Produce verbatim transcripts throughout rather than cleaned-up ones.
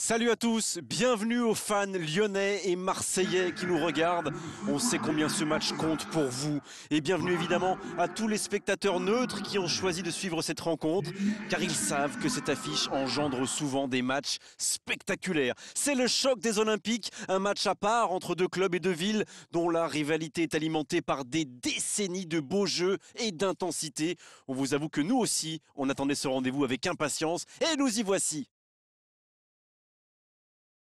Salut à tous, bienvenue aux fans lyonnais et marseillais qui nous regardent. On sait combien ce match compte pour vous. Et bienvenue évidemment à tous les spectateurs neutres qui ont choisi de suivre cette rencontre, car ils savent que cette affiche engendre souvent des matchs spectaculaires. C'est le choc des Olympiques, un match à part entre deux clubs et deux villes dont la rivalité est alimentée par des décennies de beaux jeux et d'intensité. On vous avoue que nous aussi, on attendait ce rendez-vous avec impatience et nous y voici.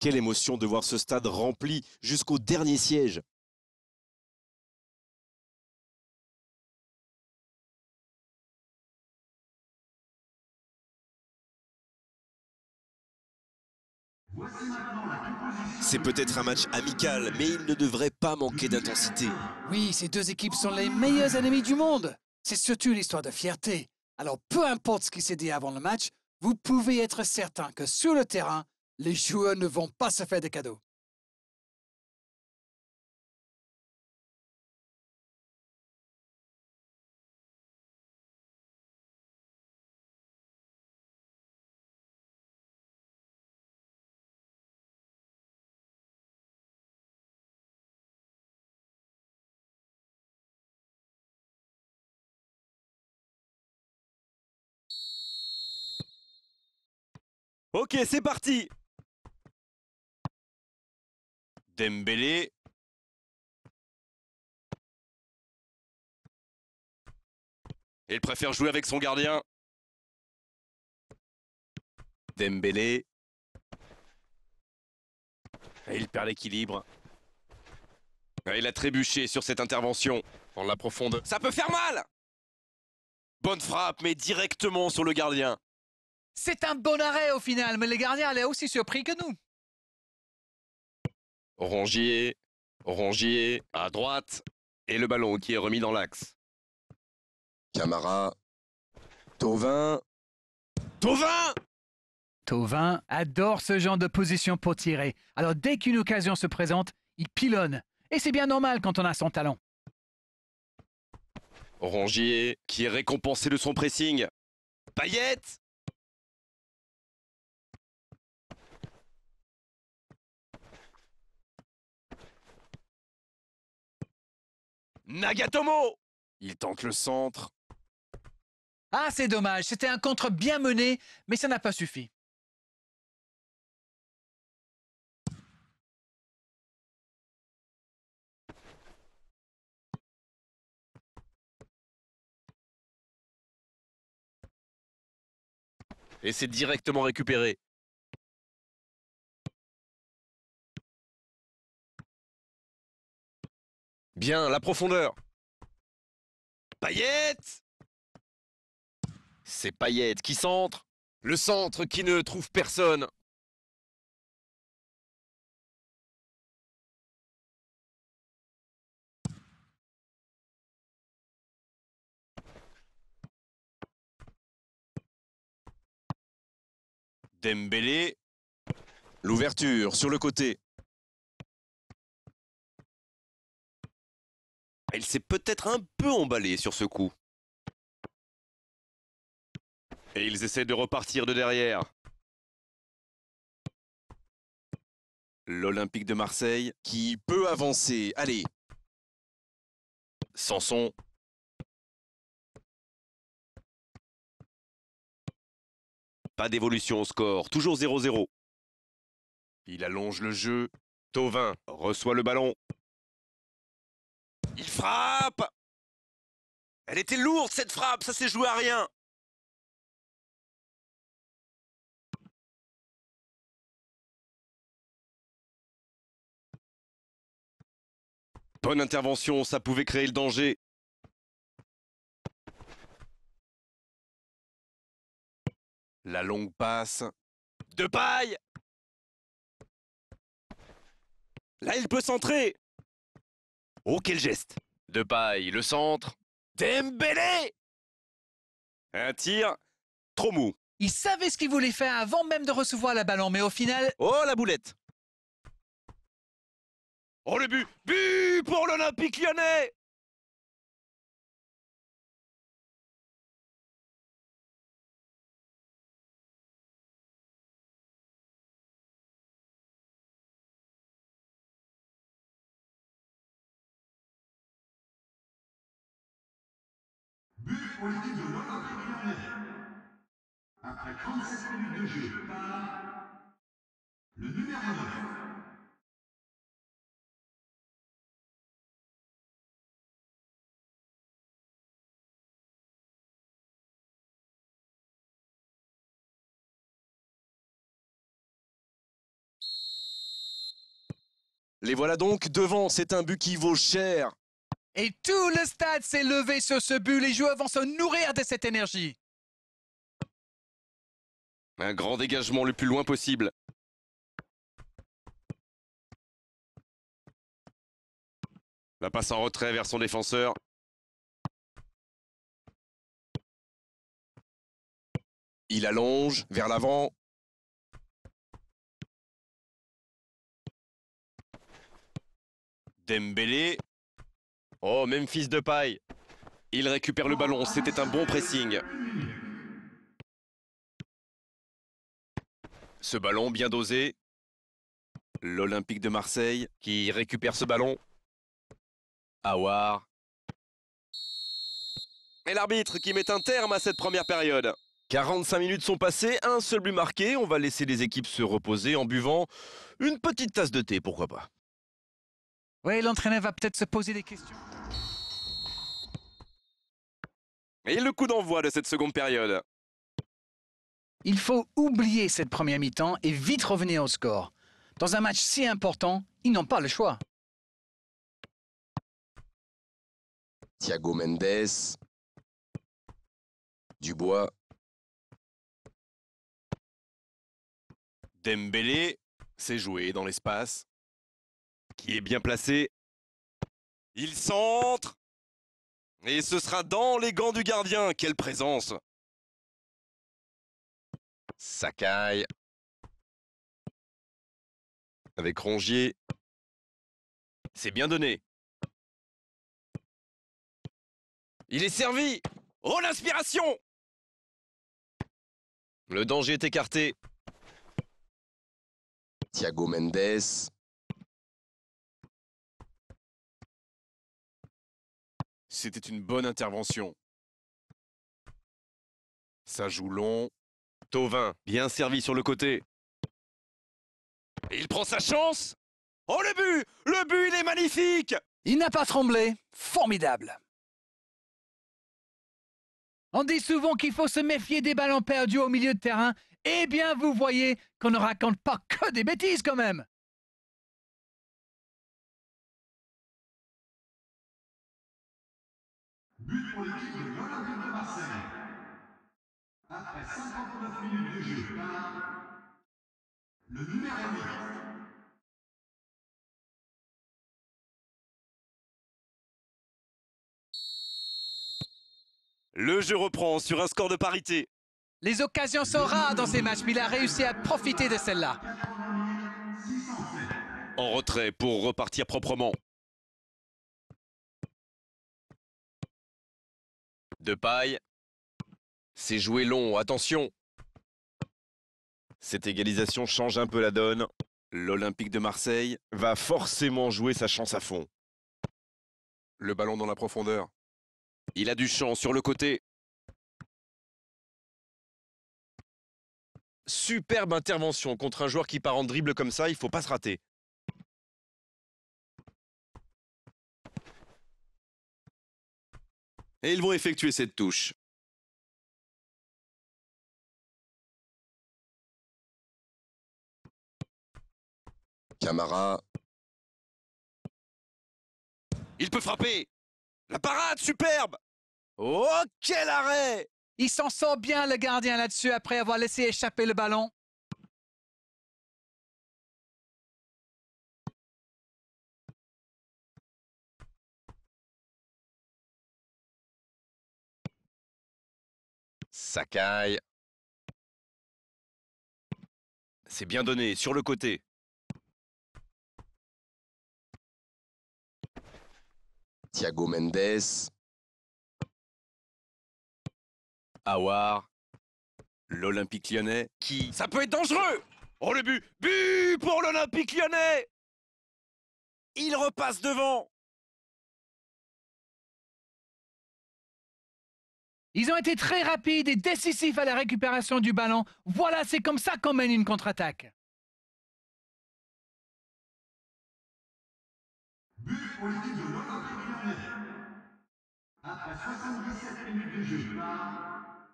Quelle émotion de voir ce stade rempli jusqu'au dernier siège. C'est peut-être un match amical, mais il ne devrait pas manquer d'intensité. Oui, ces deux équipes sont les meilleures ennemies du monde. C'est surtout l'histoire de fierté. Alors peu importe ce qui s'est dit avant le match, vous pouvez être certain que sur le terrain, les joueurs ne vont pas se faire des cadeaux. Ok, c'est parti. Dembélé. Il préfère jouer avec son gardien. Dembélé. Et il perd l'équilibre. Il a trébuché sur cette intervention. Dans la profondeur. Ça peut faire mal. Bonne frappe, mais directement sur le gardien. C'est un bon arrêt au final, mais le gardien est aussi surpris que nous. Rongier, Rongier, à droite, et le ballon qui est remis dans l'axe. Camara, Thauvin, Thauvin Thauvin adore ce genre de position pour tirer. Alors dès qu'une occasion se présente, il pilonne. Et c'est bien normal quand on a son talent. Rongier, qui est récompensé de son pressing. Payet. Nagatomo. Il tente le centre. Ah, c'est dommage, c'était un contre bien mené, mais ça n'a pas suffi. Et c'est directement récupéré. Bien, la profondeur. Payet. C'est Payet qui centre. Le centre qui ne trouve personne. Dembélé. L'ouverture sur le côté. Il s'est peut-être un peu emballé sur ce coup. Et ils essaient de repartir de derrière. L'Olympique de Marseille qui peut avancer. Allez. Sanson. Pas d'évolution au score. Toujours zéro zéro. Il allonge le jeu. Thauvin reçoit le ballon. Il frappe. Elle était lourde cette frappe, ça s'est joué à rien. Bonne intervention, ça pouvait créer le danger. La longue passe de Paille. Là, il peut centrer. Oh, quel geste! De Paille, le centre. Dembélé! Un tir trop mou. Il savait ce qu'il voulait faire avant même de recevoir le ballon, mais au final... Oh, la boulette! Oh, le but! But pour l'Olympique Lyonnais! Olympique Lyonnais. Après trente-sept minutes de jeu par le numéro neuf. Les voilà donc devant, c'est un but qui vaut cher. Et tout le stade s'est levé sur ce but, les joueurs vont se nourrir de cette énergie. Un grand dégagement le plus loin possible. La passe en retrait vers son défenseur. Il allonge vers l'avant. Dembélé. Oh, même fils de Paille. Il récupère le ballon, c'était un bon pressing. Ce ballon bien dosé. L'Olympique de Marseille qui récupère ce ballon. Aouar. Et l'arbitre qui met un terme à cette première période. quarante-cinq minutes sont passées, un seul but marqué. On va laisser les équipes se reposer en buvant une petite tasse de thé, pourquoi pas. Oui, l'entraîneur va peut-être se poser des questions. Et le coup d'envoi de cette seconde période. Il faut oublier cette première mi-temps et vite revenir au score. Dans un match si important, ils n'ont pas le choix. Thiago Mendes. Dubois. Dembélé. C'est joué dans l'espace. Qui est bien placé. Il centre. Et ce sera dans les gants du gardien. Quelle présence. Sakai. Avec Rongier. C'est bien donné. Il est servi. Oh, l'inspiration. Le danger est écarté. Thiago Mendes. C'était une bonne intervention. Ça joue long. Thauvin, bien servi sur le côté. Et il prend sa chance. Oh, le but! Le but, il est magnifique! Il n'a pas tremblé. Formidable. On dit souvent qu'il faut se méfier des ballons perdus au milieu de terrain. Eh bien, vous voyez qu'on ne raconte pas que des bêtises quand même. But pour l'équipe de l'Olympique de Marseille. Après cinquante-neuf minutes de jeu par le numéro huit. Le jeu reprend sur un score de parité. Les occasions sont rares dans ces matchs, mais il a réussi à profiter de celle-là. En retrait pour repartir proprement. De Paille, c'est joué long, attention. Cette égalisation change un peu la donne. L'Olympique de Marseille va forcément jouer sa chance à fond. Le ballon dans la profondeur. Il a du champ sur le côté. Superbe intervention contre un joueur qui part en dribble comme ça, il ne faut pas se rater. Et ils vont effectuer cette touche. Camara. Il peut frapper. La parade, superbe. Oh, quel arrêt! Il s'en sort bien, le gardien, là-dessus, après avoir laissé échapper le ballon. Sakai. C'est bien donné, sur le côté. Thiago Mendes. Aouar. L'Olympique Lyonnais qui... Ça peut être dangereux. Oh, le but. But pour l'Olympique Lyonnais. Il repasse devant. Ils ont été très rapides et décisifs à la récupération du ballon. Voilà, c'est comme ça qu'on mène une contre-attaque. But politique de l'Olympique Lyonnais. Après soixante-dix-sept minutes de jeu par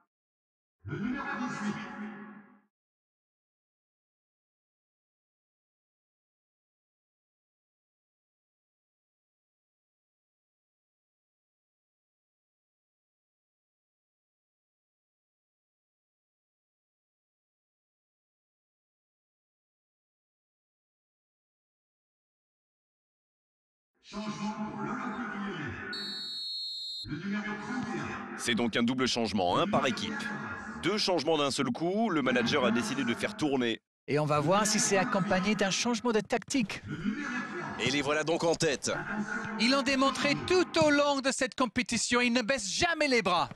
le numéro dix-huit. Changement pour l'Olympique Lyonnais. Le numéro trente et un. C'est donc un double changement, hein, par équipe. Deux changements d'un seul coup, le manager a décidé de faire tourner. Et on va voir si c'est accompagné d'un changement de tactique. Et les voilà donc en tête. Ils l'ont démontré tout au long de cette compétition, ils ne baissent jamais les bras.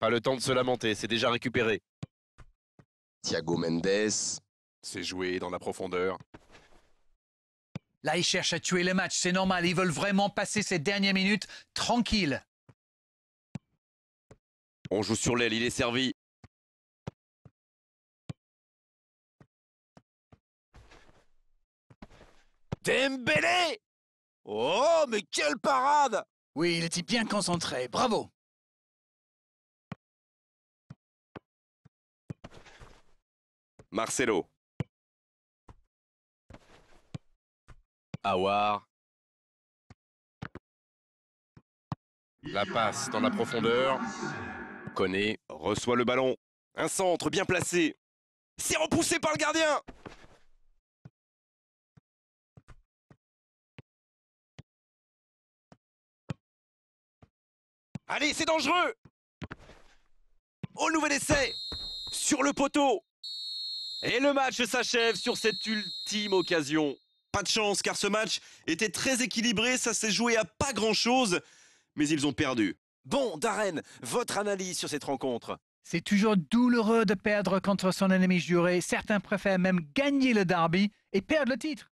Pas le temps de se lamenter, c'est déjà récupéré. Thiago Mendes, c'est joué dans la profondeur. Là, ils cherchent à tuer le match, c'est normal. Ils veulent vraiment passer ces dernières minutes tranquilles. On joue sur l'aile, il est servi. Dembélé! Oh, mais quelle parade! Oui, il était bien concentré, bravo. Marcelo. Aouar. La passe dans la profondeur. Koné reçoit le ballon. Un centre bien placé. C'est repoussé par le gardien. Allez, c'est dangereux. Au nouvel essai. Sur le poteau. Et le match s'achève sur cette ultime occasion. Pas de chance, car ce match était très équilibré, ça s'est joué à pas grand-chose, mais ils ont perdu. Bon, Darren, votre analyse sur cette rencontre? C'est toujours douloureux de perdre contre son ennemi juré. Certains préfèrent même gagner le derby et perdre le titre.